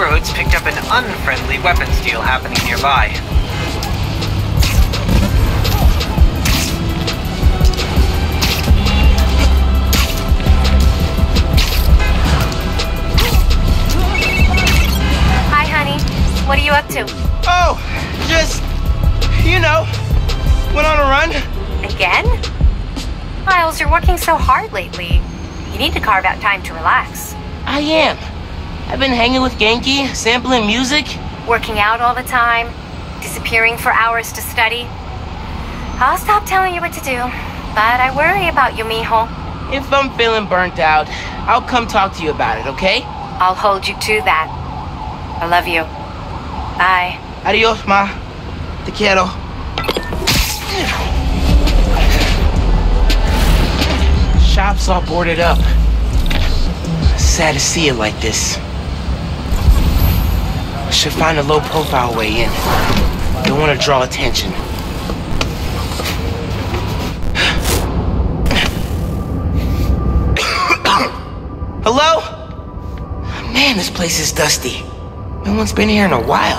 Roads picked up an unfriendly weapons deal happening nearby. Hi, honey. What are you up to? Oh, just, you know, went on a run. Again? Miles, you're working so hard lately. You need to carve out time to relax. I am. I've been hanging with Genki, sampling music. Working out all the time, disappearing for hours to study. I'll stop telling you what to do, but I worry about you, mijo. If I'm feeling burnt out, I'll come talk to you about it, okay? I'll hold you to that. I love you. Bye. Adios, ma. Te quiero. Shops all boarded up. Sad to see it like this. Should find a low profile way in. Don't want to draw attention. Hello? Man, this place is dusty. No one's been here in a while.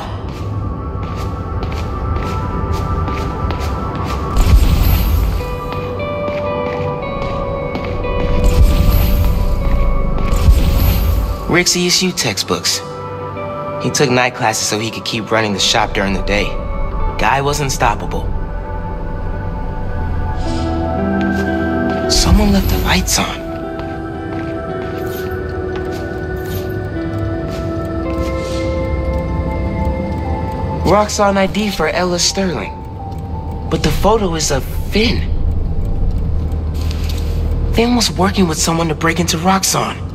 Rick's ESU textbooks. He took night classes so he could keep running the shop during the day. Guy was unstoppable. Someone left the lights on. Roxxon ID for Ella Sterling. But the photo is of Finn. Finn was working with someone to break into Roxxon.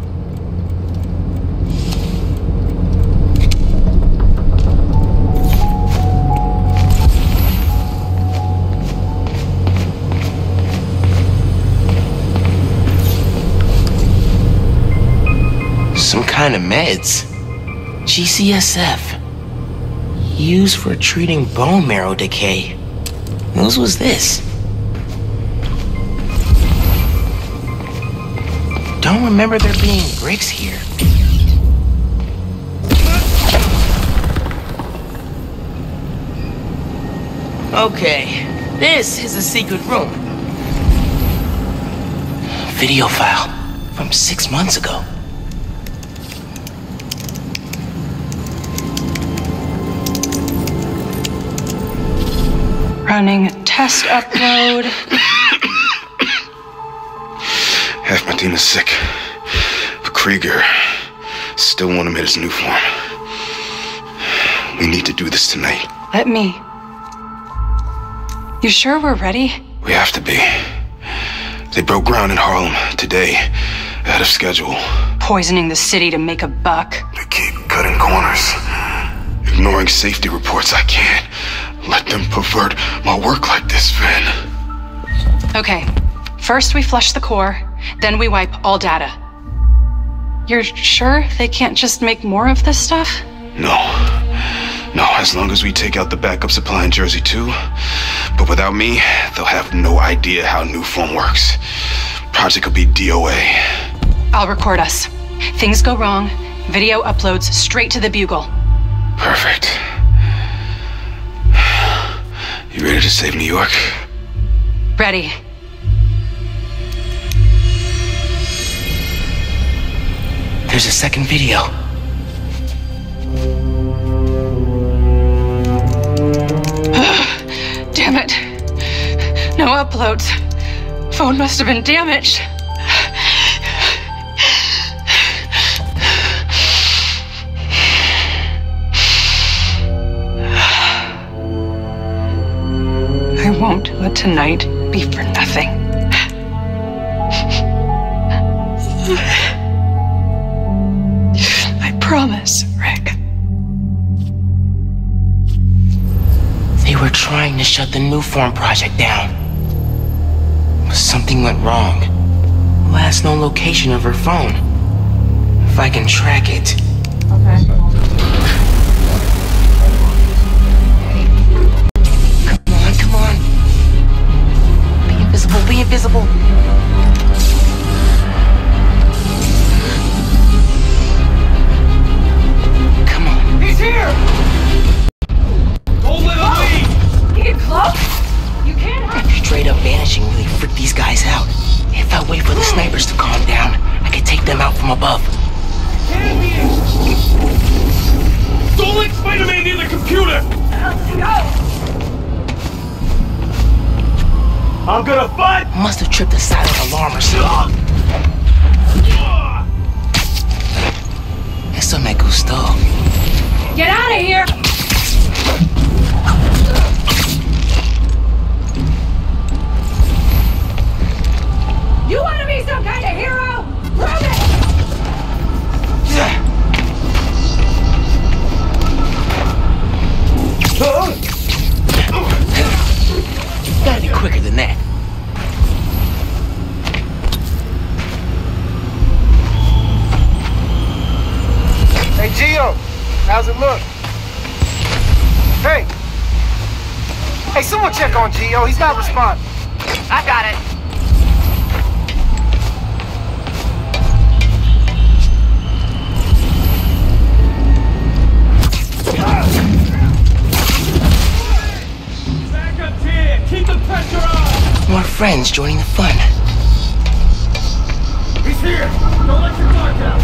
Kind of meds. GCSF. Used for treating bone marrow decay. What was this? Don't remember there being bricks here. Okay, this is a secret room. Video file from 6 months ago. Running test upload. Half my team is sick, but Krieger still want him at his new form. We need to do this tonight. Let me. You sure we're ready? We have to be. They broke ground in Harlem today, ahead of schedule. Poisoning the city to make a buck. They keep cutting corners, ignoring safety reports. I can't let them pervert my work like this, Finn. Okay. First we flush the core, then we wipe all data. You're sure they can't just make more of this stuff? No. No, as long as we take out the backup supply in Jersey too. But without me, they'll have no idea how Newform works. Project could be DOA. I'll record us. Things go wrong, video uploads straight to the Bugle. Perfect. You ready to save New York? Ready. There's a second video. Damn it. No uploads. Phone must have been damaged. Won't let tonight be for nothing. I promise, Rick. They were trying to shut the Newform project down. But something went wrong. Last known location of her phone. If I can track it. Okay. Be invisible. Come these guys out. If I wait for the snipers to calm down, I can take them out from above. Don't let Spider-Man near the computer! I'm gonna fight! Must have tripped a silent alarm or something. Eso me gustó. Get out of here! You want to be some kind of hero? Prove it! Gotta be quicker than that. Hey, Gio, how's it look? Hey! Hey, someone check on Gio, he's not responding. I got it. More friends joining the fun. He's here! Don't let your guard down!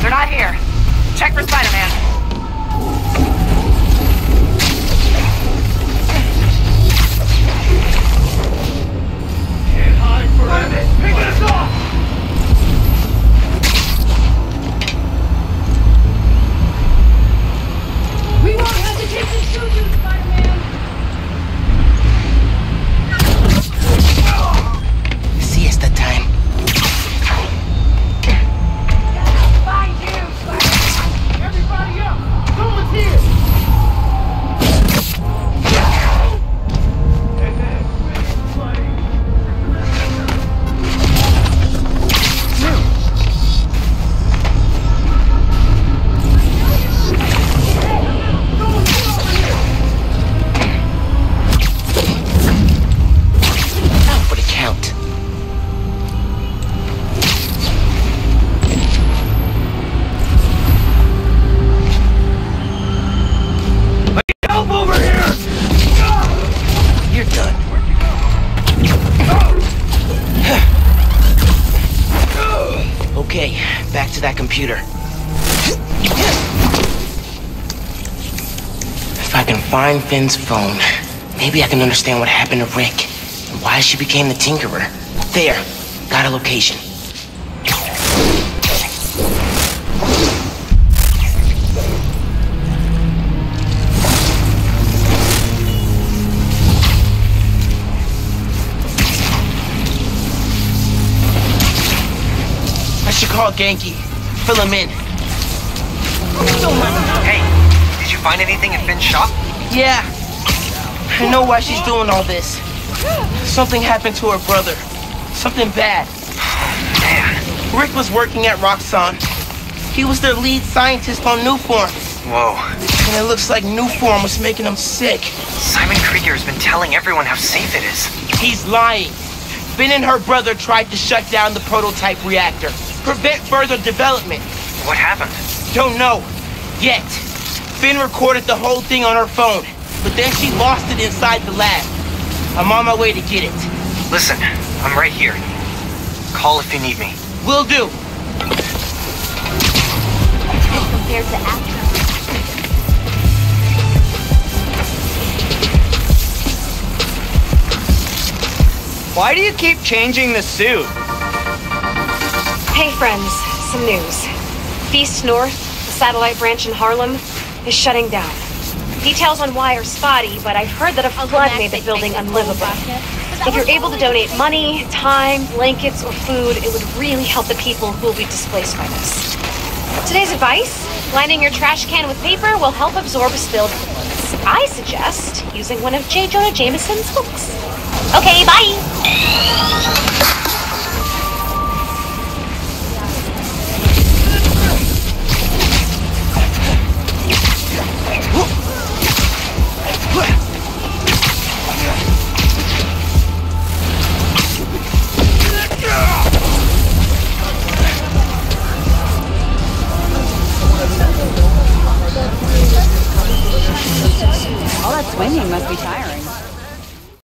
They're not here. Check for Spider-Man. Can't hide forever! Pick this off! We won't hesitate to shoot you, Spider-Man! If I can find Finn's phone, maybe I can understand what happened to Rick and why she became the Tinkerer. There, got a location. I should call Ganke, fill him in. Hey, did you find anything in Finn's shop? Yeah. I know why she's doing all this. Something happened to her brother. Something bad. Man. Rick was working at Roxxon. He was their lead scientist on Newform. Whoa. And it looks like Newform was making him sick. Simon Krieger's been telling everyone how safe it is. He's lying. Finn and her brother tried to shut down the prototype reactor. Prevent further development. What happened? Don't know. Yet. Finn recorded the whole thing on her phone, but then she lost it inside the lab. I'm on my way to get it. Listen, I'm right here. Call if you need me. Will do. Compared to after. Why do you keep changing the suit? Hey friends, some news. Feast North, the satellite branch in Harlem, is shutting down. Details on why are spotty, but I've heard that a flood made the building unlivable. If you're able to donate money, time, blankets, or food, it would really help the people who will be displaced by this. Today's advice, lining your trash can with paper will help absorb spilled fluids. I suggest using one of J. Jonah Jameson's books. Okay, bye! All that swinging must be tiring.